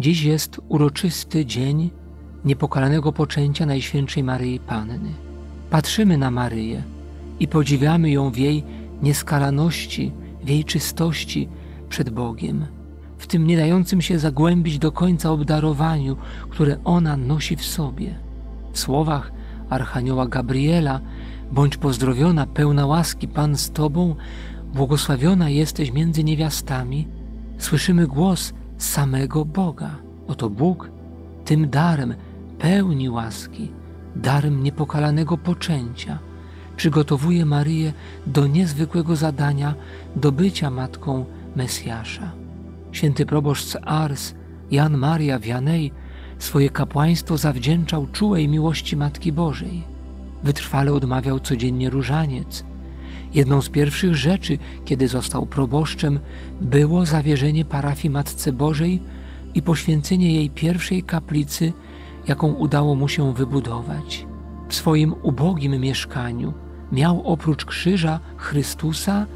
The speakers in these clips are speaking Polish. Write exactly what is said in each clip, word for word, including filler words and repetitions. Dziś jest uroczysty dzień niepokalanego poczęcia Najświętszej Maryi Panny. Patrzymy na Maryję i podziwiamy ją w jej nieskalaności, w jej czystości przed Bogiem, w tym nie dającym się zagłębić do końca obdarowaniu, które ona nosi w sobie. W słowach archanioła Gabriela: bądź pozdrowiona, pełna łaski, Pan z Tobą, błogosławiona jesteś między niewiastami, słyszymy głos samego Boga. Oto Bóg tym darem pełni łaski, darem niepokalanego poczęcia, przygotowuje Maryję do niezwykłego zadania, do bycia matką Mesjasza. Święty proboszcz z Ars, Jan Maria Vianney, swoje kapłaństwo zawdzięczał czułej miłości Matki Bożej. Wytrwale odmawiał codziennie różaniec. Jedną z pierwszych rzeczy, kiedy został proboszczem, było zawierzenie parafii Matce Bożej i poświęcenie jej pierwszej kaplicy, jaką udało mu się wybudować. W swoim ubogim mieszkaniu miał oprócz krzyża Chrystusa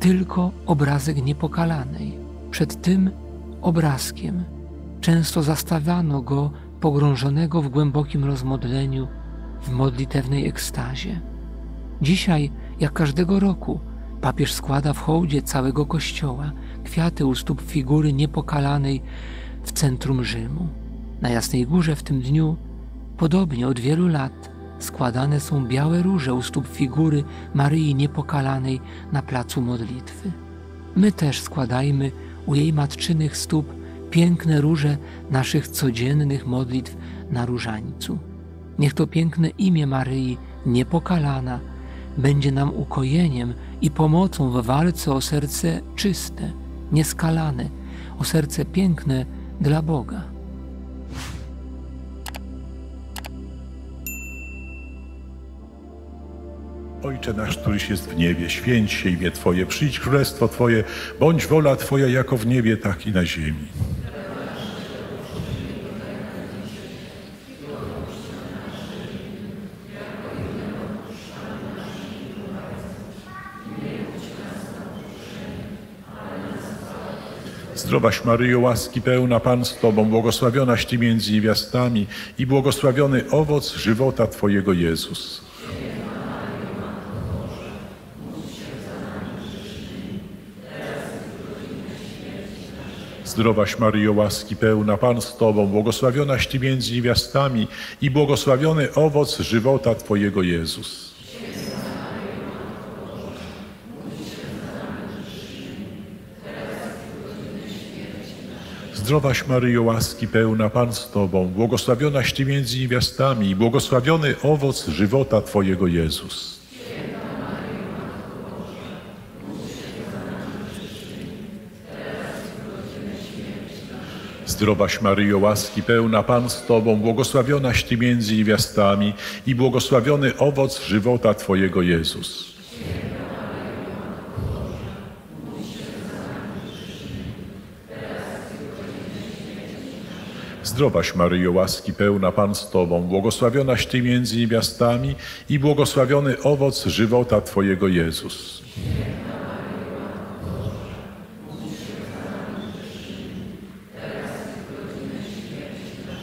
tylko obrazek Niepokalanej. Przed tym obrazkiem często zastawiano go pogrążonego w głębokim rozmodleniu, w modlitewnej ekstazie. Dzisiaj, jak każdego roku, papież składa w hołdzie całego kościoła kwiaty u stóp figury Niepokalanej w centrum Rzymu. Na Jasnej Górze w tym dniu, podobnie od wielu lat, składane są białe róże u stóp figury Maryi Niepokalanej na placu modlitwy. My też składajmy u jej matczynych stóp piękne róże naszych codziennych modlitw na różańcu. Niech to piękne imię Maryi Niepokalana będzie nam ukojeniem i pomocą w walce o serce czyste, nieskalane, o serce piękne dla Boga. Ojcze nasz, któryś jest w niebie, święć się imię Twoje, przyjdź królestwo Twoje, bądź wola Twoja jako w niebie, tak i na ziemi. Zdrowaś Maryjo, łaski pełna, Pan z Tobą, błogosławionaś Ty między niewiastami i błogosławiony owoc żywota Twojego, Jezus. Zdrowaś Maryjo, łaski pełna, Pan z Tobą, błogosławionaś Ty między niewiastami i błogosławiony owoc żywota Twojego, Jezus. Zdrowaś Maryjo, łaski pełna, Pan z Tobą, błogosławionaś Ty między niewiastami i błogosławiony owoc żywota Twojego, Jezus. Zdrowaś Maryjo, łaski pełna, Pan z Tobą, błogosławionaś Ty między niewiastami i błogosławiony owoc żywota Twojego, Jezus. Zdrowaś Maryjo, łaski pełna, Pan z Tobą, błogosławionaś Ty między niewiastami i błogosławiony owoc żywota Twojego, Jezus.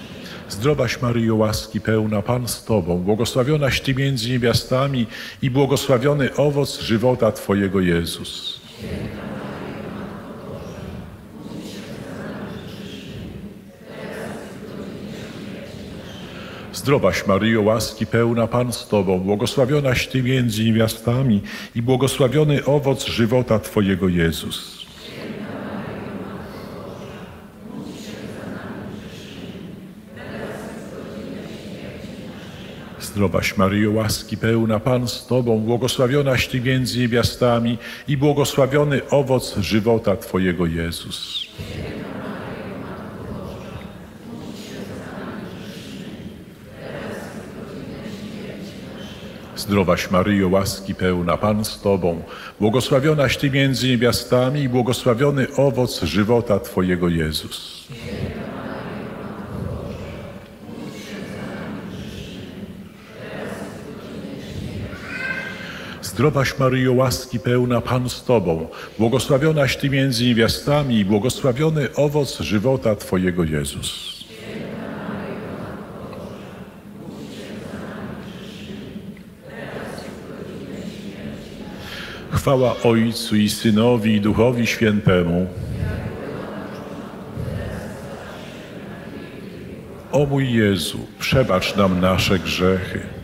Zdrowaś Maryjo, łaski pełna, Pan z Tobą, błogosławionaś Ty między niewiastami i błogosławiony owoc żywota Twojego, Jezus. Zdrowaś Maryjo, łaski pełna, Pan z Tobą, błogosławionaś Ty między niewiastami i błogosławiony owoc żywota Twojego, Jezus. Zdrowaś Maryjo, łaski pełna, Pan z Tobą, błogosławionaś Ty między niewiastami i błogosławiony owoc żywota Twojego, Jezus. Zdrowaś Maryjo, łaski pełna, Pan z Tobą, błogosławionaś Ty między niewiastami i błogosławiony owoc żywota Twojego, Jezus. Zdrowaś Maryjo, łaski pełna, Pan z Tobą, błogosławionaś Ty między niewiastami i błogosławiony owoc żywota Twojego, Jezus. Chwała Ojcu i Synowi, i Duchowi Świętemu. O mój Jezu, przebacz nam nasze grzechy,